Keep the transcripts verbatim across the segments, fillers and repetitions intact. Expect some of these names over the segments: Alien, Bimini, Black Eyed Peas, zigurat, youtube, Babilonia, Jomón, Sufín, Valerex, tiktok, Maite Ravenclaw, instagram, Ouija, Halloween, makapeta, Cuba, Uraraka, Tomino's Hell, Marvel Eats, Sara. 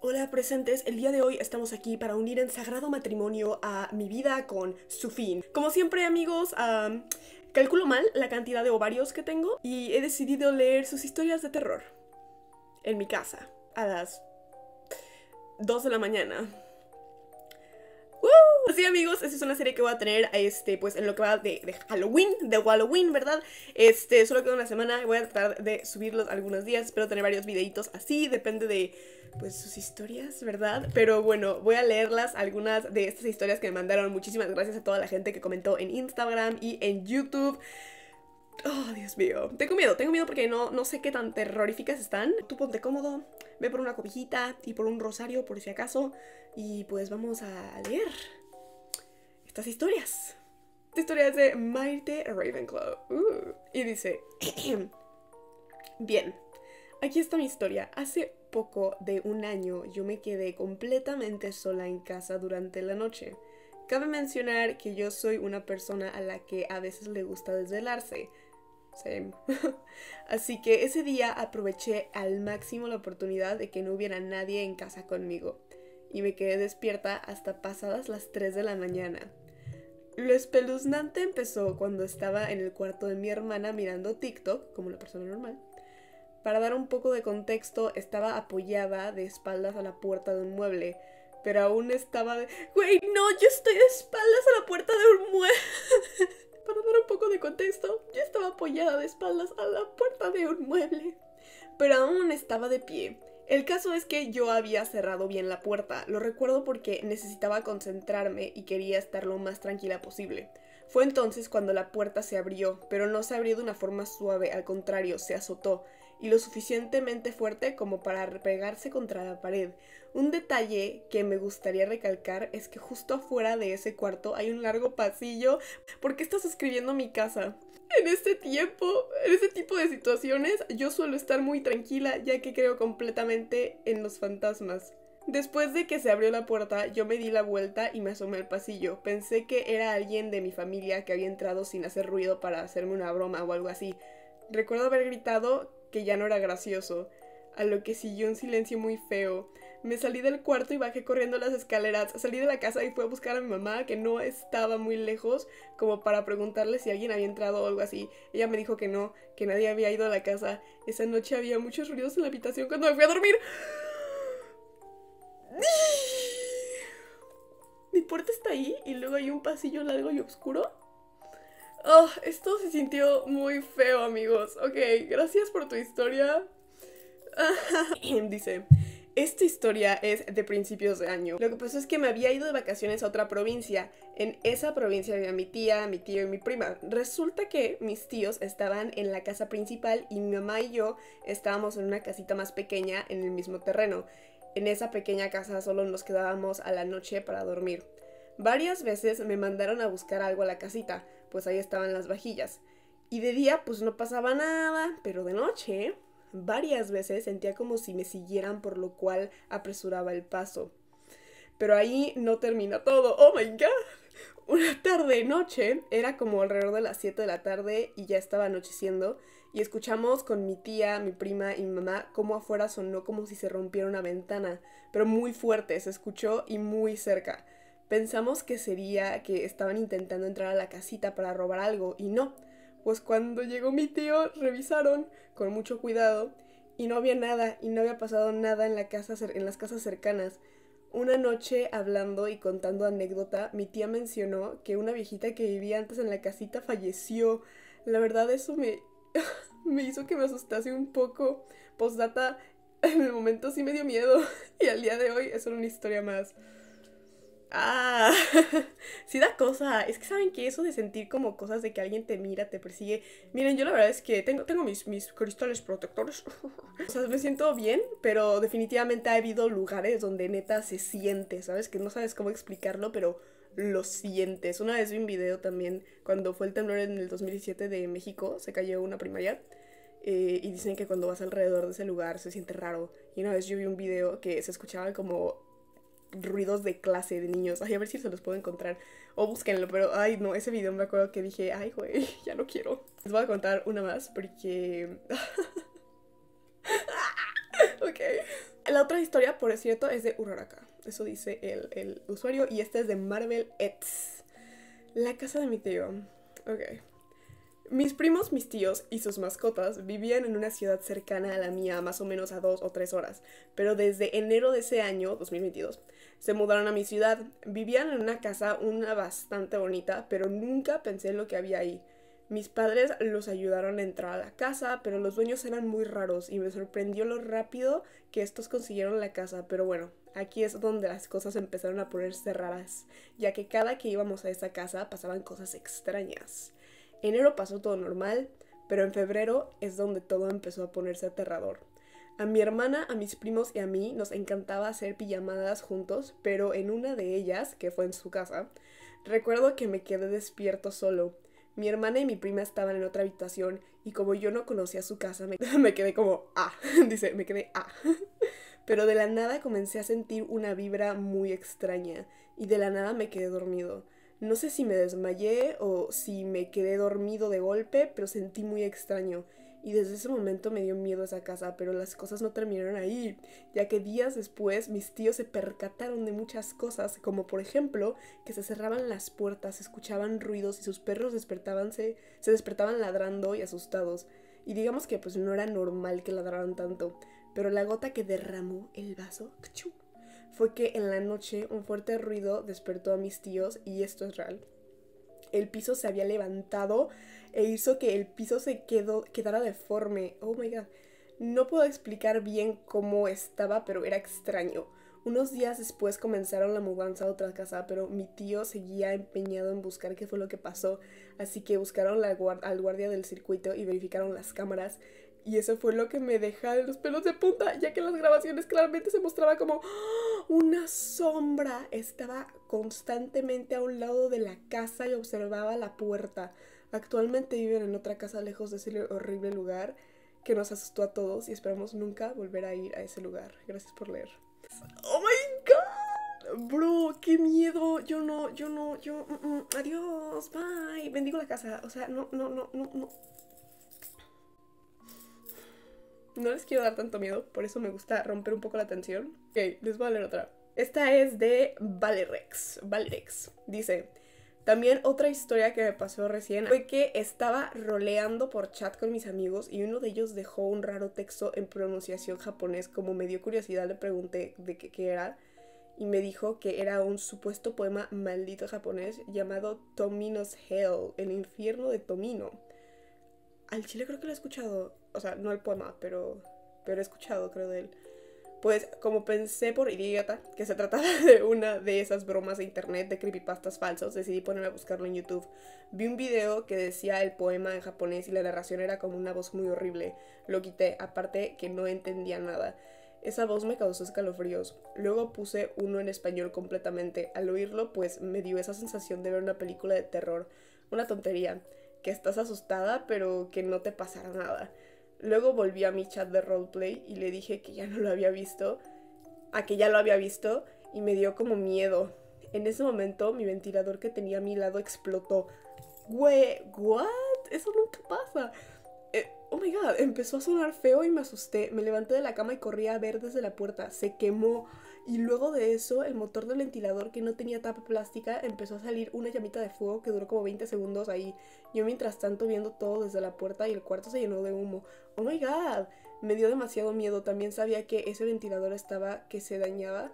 Hola presentes, el día de hoy estamos aquí para unir en sagrado matrimonio a mi vida con Sufín. Como siempre amigos, um, calculo mal la cantidad de ovarios que tengo y he decidido leer sus historias de terror en mi casa a las dos de la mañana. Sí amigos, esta es una serie que voy a tener este, pues, en lo que va de, de Halloween, de Halloween, ¿verdad? Este, solo queda una semana y voy a tratar de subirlos algunos días. Espero tener varios videitos así, depende de, pues, sus historias, ¿verdad? Pero bueno, voy a leerlas, algunas de estas historias que me mandaron. Muchísimas gracias a toda la gente que comentó en Instagram y en YouTube. Oh, Dios mío. Tengo miedo, tengo miedo porque no, no sé qué tan terroríficas están. Tú ponte cómodo, ve por una cobijita y por un rosario por si acaso. Y pues vamos a leer estas historias. Esta historia es de Maite Ravenclaw. Uh, y dice... Bien, aquí está mi historia. Hace poco de un año yo me quedé completamente sola en casa durante la noche. Cabe mencionar que yo soy una persona a la que a veces le gusta desvelarse. Same. Así que ese día aproveché al máximo la oportunidad de que no hubiera nadie en casa conmigo. Y me quedé despierta hasta pasadas las tres de la mañana. Lo espeluznante empezó cuando estaba en el cuarto de mi hermana mirando TikTok, como una persona normal. Para dar un poco de contexto, estaba apoyada de espaldas a la puerta de un mueble, pero aún estaba de... ¡Güey, no! ¡Yo estoy de espaldas a la puerta de un mueble! Para dar un poco de contexto, yo estaba apoyada de espaldas a la puerta de un mueble, pero aún estaba de pie. El caso es que yo había cerrado bien la puerta, lo recuerdo porque necesitaba concentrarme y quería estar lo más tranquila posible. Fue entonces cuando la puerta se abrió, pero no se abrió de una forma suave, al contrario, se azotó, y lo suficientemente fuerte como para pegarse contra la pared. Un detalle que me gustaría recalcar es que justo afuera de ese cuarto hay un largo pasillo. ¿Por qué estás escribiendo mi casa? En este tiempo, en este tipo de situaciones, yo suelo estar muy tranquila ya que creo completamente en los fantasmas. Después de que se abrió la puerta, yo me di la vuelta y me asomé al pasillo. Pensé que era alguien de mi familia que había entrado sin hacer ruido para hacerme una broma o algo así. Recuerdo haber gritado que ya no era gracioso, a lo que siguió un silencio muy feo. Me salí del cuarto y bajé corriendo las escaleras. Salí de la casa y fui a buscar a mi mamá, que no estaba muy lejos, como para preguntarle si alguien había entrado o algo así. Ella me dijo que no, que nadie había ido a la casa. Esa noche había muchos ruidos en la habitación cuando me fui a dormir. Mi puerta está ahí y luego hay un pasillo largo y oscuro. Oh, esto se sintió muy feo, amigos. Ok, gracias por tu historia. Dice... Esta historia es de principios de año. Lo que pasó es que me había ido de vacaciones a otra provincia. En esa provincia había mi tía, mi tío y mi prima. Resulta que mis tíos estaban en la casa principal y mi mamá y yo estábamos en una casita más pequeña en el mismo terreno. En esa pequeña casa solo nos quedábamos a la noche para dormir. Varias veces me mandaron a buscar algo a la casita, pues ahí estaban las vajillas. Y de día pues no pasaba nada, pero de noche... Varias veces sentía como si me siguieran, por lo cual apresuraba el paso. Pero ahí no termina todo. ¡Oh my god! Una tarde noche, era como alrededor de las siete de la tarde y ya estaba anocheciendo, y escuchamos con mi tía, mi prima y mi mamá cómo afuera sonó como si se rompiera una ventana, pero muy fuerte, se escuchó y muy cerca. Pensamos que sería que estaban intentando entrar a la casita para robar algo, y no. Pues cuando llegó mi tío, revisaron con mucho cuidado y no había nada, y no había pasado nada en la casa, en las casas cercanas. Una noche, hablando y contando anécdota, mi tía mencionó que una viejita que vivía antes en la casita falleció. La verdad, eso me, me hizo que me asustase un poco. Postdata, en el momento sí me dio miedo, y al día de hoy es solo una historia más. Ah, sí da cosa. Es que saben que eso de sentir como cosas de que alguien te mira, te persigue. Miren, yo la verdad es que tengo, tengo mis, mis cristales protectores. O sea, me siento bien, pero definitivamente ha habido lugares donde neta se siente, ¿sabes? Que no sabes cómo explicarlo, pero lo sientes. Una vez vi un video también, cuando fue el temblor en el dos mil diecisiete de México, se cayó una primaria. Eh, y dicen que cuando vas alrededor de ese lugar se siente raro. Y una vez yo vi un video que se escuchaba como... ruidos de clase de niños. Ay, a ver si se los puedo encontrar. O búsquenlo, pero ay, no, ese video me acuerdo que dije, ay, güey, ya no quiero. Les voy a contar una más porque... Ok. La otra historia, por cierto, es de Uraraka. Eso dice el, el usuario. Y esta es de Marvel Eats. La casa de mi tío. Ok. Mis primos, mis tíos y sus mascotas vivían en una ciudad cercana a la mía, más o menos a dos o tres horas, pero desde enero de ese año, dos mil veintidós, se mudaron a mi ciudad. Vivían en una casa, una bastante bonita, pero nunca pensé en lo que había ahí. Mis padres los ayudaron a entrar a la casa, pero los dueños eran muy raros y me sorprendió lo rápido que estos consiguieron la casa, pero bueno. Aquí es donde las cosas empezaron a ponerse raras, ya que cada que íbamos a esa casa pasaban cosas extrañas. Enero pasó todo normal, pero en febrero es donde todo empezó a ponerse aterrador. A mi hermana, a mis primos y a mí nos encantaba hacer pijamadas juntos, pero en una de ellas, que fue en su casa, recuerdo que me quedé despierto solo. Mi hermana y mi prima estaban en otra habitación y como yo no conocía su casa, me, me quedé como, ah, dice, me quedé, ah. Pero de la nada comencé a sentir una vibra muy extraña y de la nada me quedé dormido. No sé si me desmayé o si me quedé dormido de golpe, pero sentí muy extraño. Y desde ese momento me dio miedo esa casa, pero las cosas no terminaron ahí, ya que días después mis tíos se percataron de muchas cosas, como por ejemplo, que se cerraban las puertas, se escuchaban ruidos y sus perros despertaban, se, se despertaban ladrando y asustados. Y digamos que pues no era normal que ladraran tanto, pero la gota que derramó el vaso fue que en la noche un fuerte ruido despertó a mis tíos y esto es real. El piso se había levantado e hizo que el piso se quedó, quedara deforme. Oh my god. No puedo explicar bien cómo estaba, pero era extraño. Unos días después comenzaron la mudanza a otra casa, pero mi tío seguía empeñado en buscar qué fue lo que pasó. Así que buscaron la guard- al guardia del circuito y verificaron las cámaras. Y eso fue lo que me dejó los pelos de punta, ya que en las grabaciones claramente se mostraba como una sombra. Estaba constantemente a un lado de la casa y observaba la puerta. Actualmente viven en otra casa lejos de ese horrible lugar que nos asustó a todos y esperamos nunca volver a ir a ese lugar. Gracias por leer. ¡Oh my god! Bro, qué miedo. Yo no, yo no, yo... Mm, mm, adiós, bye. Bendigo la casa. O sea, no, no, no, no, no. No les quiero dar tanto miedo, por eso me gusta romper un poco la tensión. Ok, les voy a leer otra. Esta es de Valerex. Valerex dice, también otra historia que me pasó recién fue que estaba roleando por chat con mis amigos y uno de ellos dejó un raro texto en pronunciación japonés. Como me dio curiosidad le pregunté de qué, qué era y me dijo que era un supuesto poema maldito japonés llamado Tomino's Hell, el infierno de Tomino. Al chile creo que lo he escuchado. O sea, no el poema, pero, pero he escuchado, creo, de él. Pues, como pensé por idiota que se trataba de una de esas bromas de internet de creepypastas falsos, decidí ponerme a buscarlo en YouTube. Vi un video que decía el poema en japonés y la narración era como una voz muy horrible. Lo quité, aparte que no entendía nada. Esa voz me causó escalofríos. Luego puse uno en español completamente. Al oírlo, pues, me dio esa sensación de ver una película de terror. Una tontería. Que estás asustada, pero que no te pasará nada. Luego volví a mi chat de roleplay y le dije que ya no lo había visto, a que ya lo había visto, y me dio como miedo. En ese momento, mi ventilador que tenía a mi lado explotó. Güey, ¿what? Eso nunca pasa. Eh, oh my god, empezó a sonar feo y me asusté. Me levanté de la cama y corrí a ver desde la puerta. Se quemó. Y luego de eso, el motor del ventilador que no tenía tapa plástica empezó a salir una llamita de fuego que duró como veinte segundos ahí. Yo mientras tanto viendo todo desde la puerta y el cuarto se llenó de humo. ¡Oh my god! Me dio demasiado miedo. También sabía que ese ventilador estaba, que se dañaba.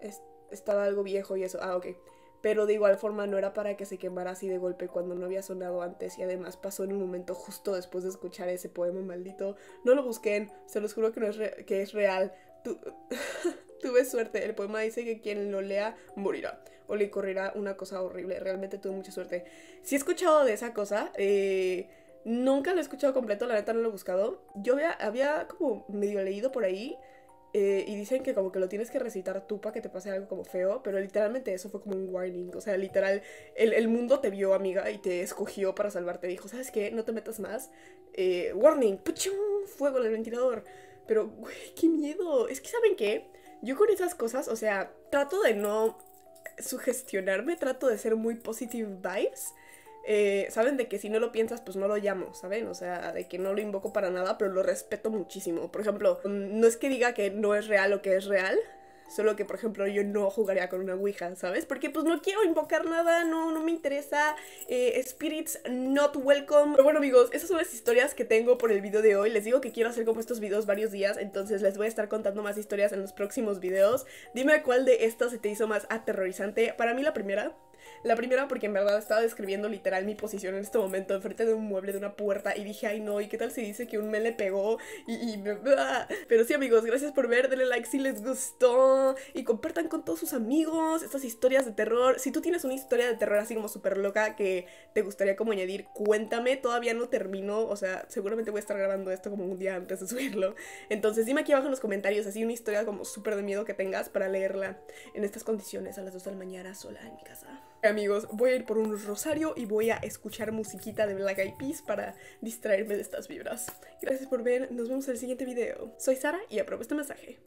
Es, estaba algo viejo y eso. Ah, ok. Pero de igual forma no era para que se quemara así de golpe cuando no había sonado antes. Y además pasó en un momento justo después de escuchar ese poema maldito. No lo busquen. Se los juro que, no es, re que es real. Tú... Tuve suerte, el poema dice que quien lo lea morirá o le correrá una cosa horrible. Realmente tuve mucha suerte. Sí he escuchado de esa cosa, eh, nunca lo he escuchado completo, la neta no lo he buscado. Yo había, había como medio leído por ahí eh, y dicen que como que lo tienes que recitar tú para que te pase algo como feo, pero literalmente eso fue como un warning. O sea, literal, el, el mundo te vio, amiga, y te escogió para salvarte. Dijo, ¿sabes qué? No te metas más. Eh, warning, ¡puchum! Fuego en el ventilador. Pero, güey, qué miedo. Es que, ¿saben qué? Yo con esas cosas, o sea, trato de no sugestionarme, trato de ser muy positive vibes, eh, saben de que si no lo piensas, pues no lo llamo, ¿saben? O sea, de que no lo invoco para nada, pero lo respeto muchísimo. Por ejemplo, no es que diga que no es real o que es real, solo que, por ejemplo, yo no jugaría con una ouija, ¿sabes? Porque pues no quiero invocar nada, no, no me interesa. eh, Spirits not welcome. Pero bueno, amigos, esas son las historias que tengo por el video de hoy. Les digo que quiero hacer como estos videos varios días, entonces les voy a estar contando más historias en los próximos videos. Dime cuál de estas se te hizo más aterrorizante. Para mí la primera. La primera porque en verdad estaba describiendo literal mi posición en este momento, enfrente de un mueble, de una puerta, y dije, ay no, ¿y qué tal si dice que un me le pegó? Y, y me... Pero sí, amigos, gracias por ver, denle like si les gustó y compartan con todos sus amigos estas historias de terror. Si tú tienes una historia de terror así como súper loca que te gustaría como añadir, cuéntame, todavía no termino, o sea, seguramente voy a estar grabando esto como un día antes de subirlo. Entonces dime aquí abajo en los comentarios así una historia como súper de miedo que tengas para leerla en estas condiciones a las dos de la mañana sola en mi casa. Amigos, voy a ir por un rosario y voy a escuchar musiquita de Black Eyed Peas para distraerme de estas vibras. Gracias por ver, nos vemos en el siguiente video. Soy Sara y apruebo este mensaje.